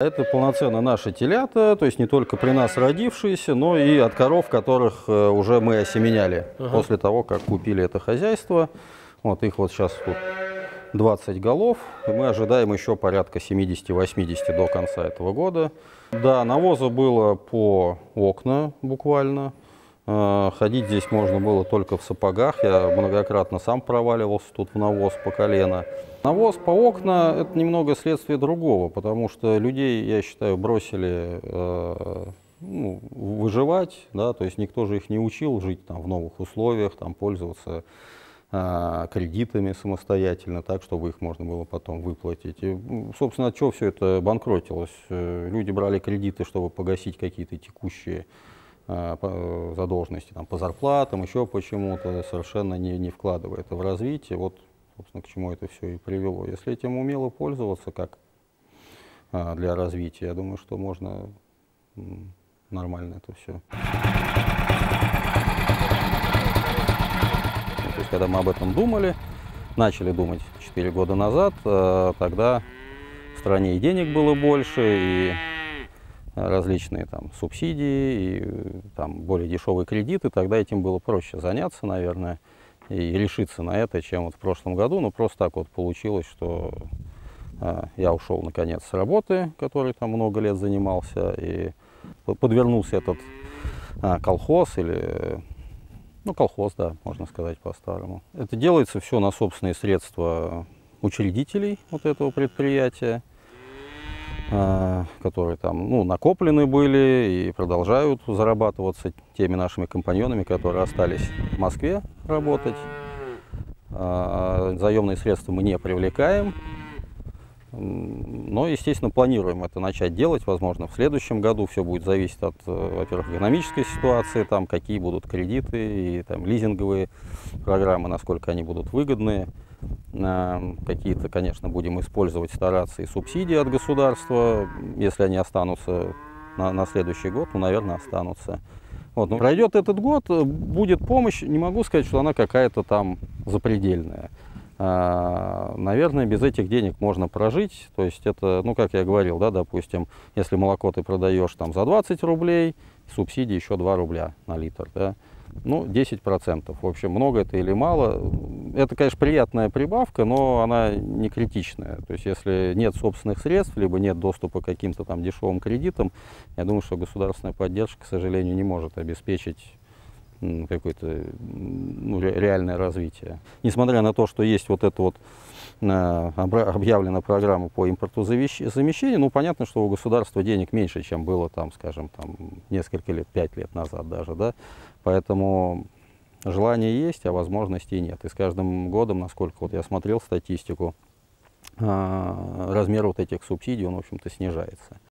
Это полноценно наши телята, то есть не только при нас родившиеся, но и от коров, которых уже мы осеменяли после того, как купили это хозяйство. Вот их вот сейчас тут 20 голов, и мы ожидаем еще порядка 70-80 до конца этого года. Да, навоза было по окна буквально. Ходить здесь можно было только в сапогах. Я многократно сам проваливался тут в навоз по колено. Навоз по окна – это немного следствие другого, потому что людей, я считаю, бросили выживать, да, то есть никто же их не учил жить там в новых условиях, там пользоваться кредитами самостоятельно, так, чтобы их можно было потом выплатить. И, собственно, от чего все это банкротилось? Люди брали кредиты, чтобы погасить какие-то текущие задолженности там, по зарплатам, еще почему-то, совершенно не вкладывая это в развитие. Вот, собственно, к чему это все и привело. Если этим умело пользоваться как для развития, я думаю, что можно нормально это все. То есть, когда мы об этом думали, начали думать 4 года назад, тогда в стране и денег было больше, и различные там субсидии, и там более дешевые кредиты, тогда этим было проще заняться, наверное, и решиться на это, чем вот в прошлом году. Но просто так вот получилось, что я ушел наконец с работы, которой там много лет занимался, и подвернулся этот колхоз или... Ну, колхоз, да, можно сказать по-старому. Это делается все на собственные средства учредителей вот этого предприятия, которые там, ну, накоплены были и продолжают зарабатываться теми нашими компаньонами, которые остались в Москве работать. Заемные средства мы не привлекаем, но, естественно, планируем это начать делать, возможно, в следующем году. Все будет зависеть от, во-первых, экономической ситуации, там, какие будут кредиты и там, лизинговые программы, насколько они будут выгодны. Какие-то, конечно, будем использовать, стараться и субсидии от государства. Если они останутся на следующий год, ну, наверное, останутся. Вот. Но пройдет этот год, будет помощь. Не могу сказать, что она какая-то там запредельная. Наверное, без этих денег можно прожить. То есть это, ну, как я говорил, да, допустим, если молоко ты продаешь там за 20 рублей, субсидии еще 2 рубля на литр, да? Ну, 10%. В общем, много это или мало. Это, конечно, приятная прибавка, но она не критичная. То есть, если нет собственных средств, либо нет доступа к каким-то там дешевым кредитам, я думаю, что государственная поддержка, к сожалению, не может обеспечить какое-то, ну, реальное развитие. Несмотря на то, что есть вот эта вот объявлена программа по импортозамещению, ну, понятно, что у государства денег меньше, чем было там, скажем, там, несколько лет, 5 лет назад даже, да, поэтому желание есть, а возможностей нет. И с каждым годом, насколько вот я смотрел статистику, размер вот этих субсидий, он, в общем-то, снижается.